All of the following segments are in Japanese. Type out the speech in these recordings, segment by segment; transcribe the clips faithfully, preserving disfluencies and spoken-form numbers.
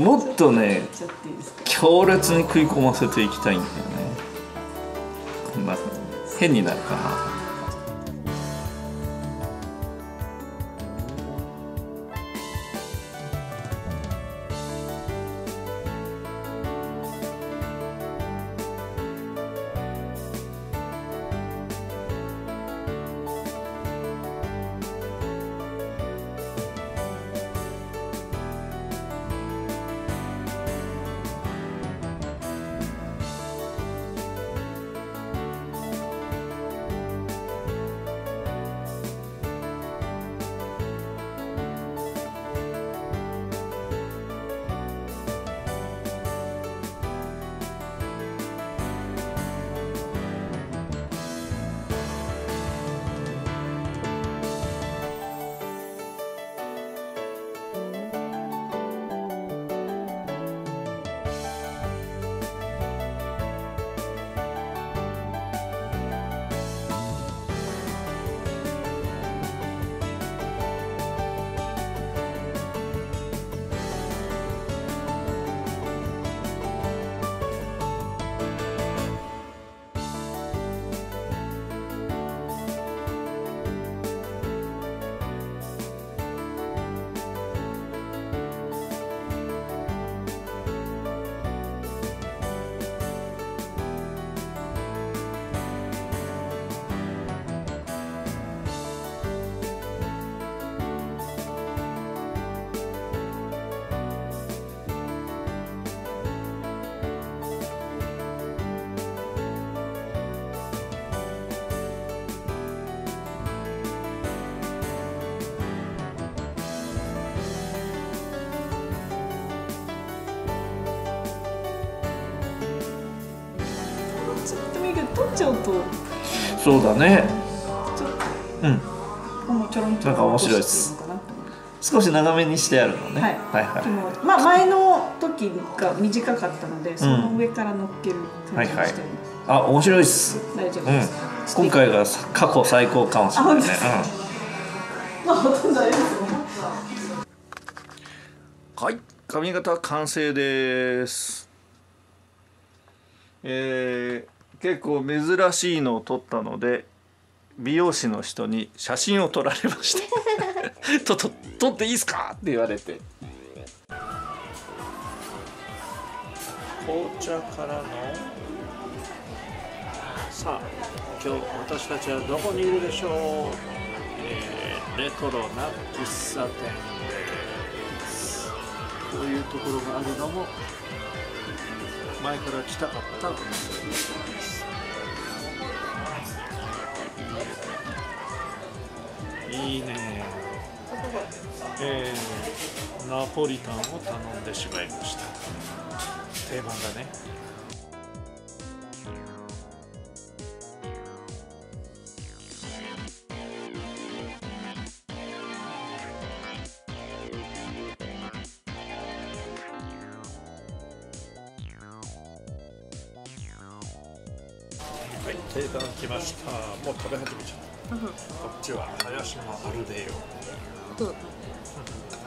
もっとね、強烈に食い込ませていきたいんだよね。こんな変になるかな。取っちゃうとそうだね。うん。なんか面白いです。少し長めにしてあるのね。はいはい。まあ前の時が短かったので、その上から乗っける感じにしてます。あ、面白いです。大丈夫です。今回が過去最高かもしれないね。まあほとんどあります。はい、髪型完成です。えー。結構珍しいのを撮ったので美容師の人に写真を撮られまして「とと撮っていいですか?」って言われて、紅茶からのさあ今日私たちはどこにいるでしょう、えー、レトロな喫茶店です。こういうところがあるのも前から来たかったんです。いいね。えー、ナポリタンを頼んでしまいました。定番だね。はい、定番来ました。もう食べ始めちゃった。こっちは林のアルデよ。うん。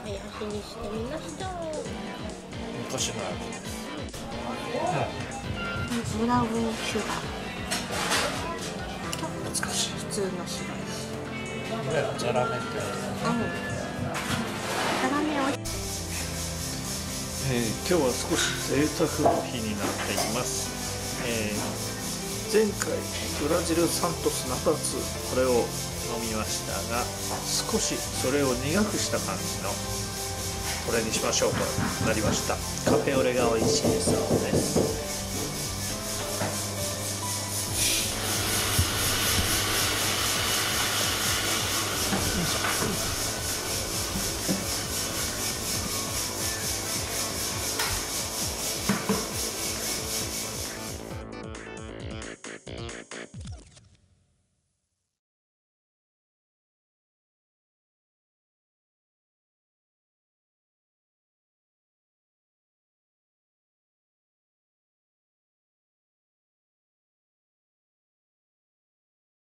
林にしてみました。昔の味です。ブラウンシュガー。懐かしい。普通のシュガーです。これはザラメってやつ。ザラメを。えー、今日は少し贅沢な日になっています。えー前回ブラジルサントスナタツこれを飲みましたが、少しそれを苦くした感じのこれにしましょうとなりました。カフェオレが美味しいそうです。